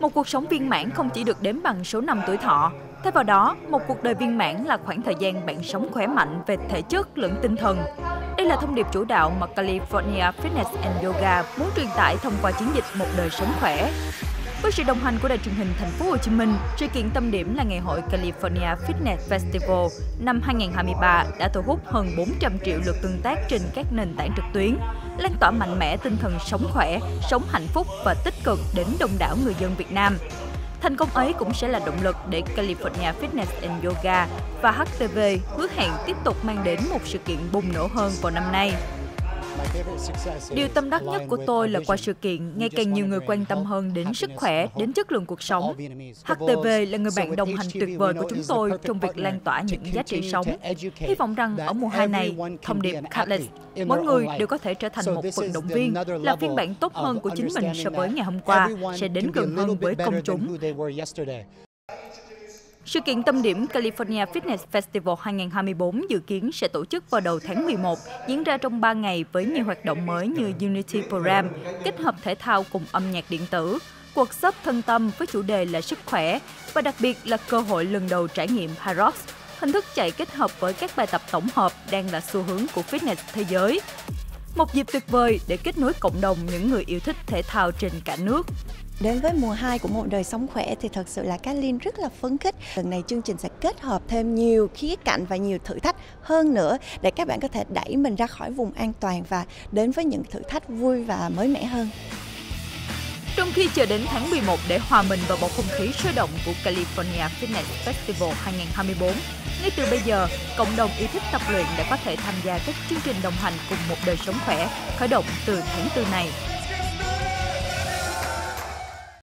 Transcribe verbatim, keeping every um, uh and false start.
Một cuộc sống viên mãn không chỉ được đếm bằng số năm tuổi thọ. Thay vào đó, một cuộc đời viên mãn là khoảng thời gian bạn sống khỏe mạnh về thể chất lẫn tinh thần. Đây là thông điệp chủ đạo mà California Fitness and Yoga muốn truyền tải thông qua chiến dịch Một Đời Sống Khỏe. Với sự đồng hành của Đài truyền hình Thành phố Hồ Chí Minh, sự kiện tâm điểm là ngày hội California Fitness Festival năm hai không hai ba đã thu hút hơn bốn trăm triệu lượt tương tác trên các nền tảng trực tuyến, lan tỏa mạnh mẽ tinh thần sống khỏe, sống hạnh phúc và tích cực đến đông đảo người dân Việt Nam. Thành công ấy cũng sẽ là động lực để California Fitness and Yoga và hát tê vê hứa hẹn tiếp tục mang đến một sự kiện bùng nổ hơn vào năm nay. Điều tâm đắc nhất của tôi là qua sự kiện, ngày càng nhiều người quan tâm hơn đến sức khỏe, đến chất lượng cuộc sống. hát tê vê là người bạn đồng hành tuyệt vời của chúng tôi trong việc lan tỏa những giá trị sống. Hy vọng rằng ở mùa hai này, thông điệp Kathleen, mỗi người đều có thể trở thành một vận động viên, là phiên bản tốt hơn của chính mình so với ngày hôm qua, sẽ đến gần hơn với công chúng. Sự kiện tâm điểm California Fitness Festival hai không hai tư dự kiến sẽ tổ chức vào đầu tháng mười một, diễn ra trong ba ngày với nhiều hoạt động mới như Unity Program, kết hợp thể thao cùng âm nhạc điện tử, workshop thân tâm với chủ đề là sức khỏe và đặc biệt là cơ hội lần đầu trải nghiệm Harox, hình thức chạy kết hợp với các bài tập tổng hợp đang là xu hướng của fitness thế giới. Một dịp tuyệt vời để kết nối cộng đồng những người yêu thích thể thao trên cả nước. Đến với mùa hai của Một Đời Sống Khỏe thì thật sự là Kathleen rất là phấn khích. Lần này chương trình sẽ kết hợp thêm nhiều khía cạnh và nhiều thử thách hơn nữa để các bạn có thể đẩy mình ra khỏi vùng an toàn và đến với những thử thách vui và mới mẻ hơn. Trong khi chờ đến tháng mười một để hòa mình vào bầu không khí sôi động của California Fitness Festival hai không hai tư, ngay từ bây giờ, cộng đồng yêu thích tập luyện đã có thể tham gia các chương trình đồng hành cùng Một Đời Sống Khỏe khởi động từ tháng tư này.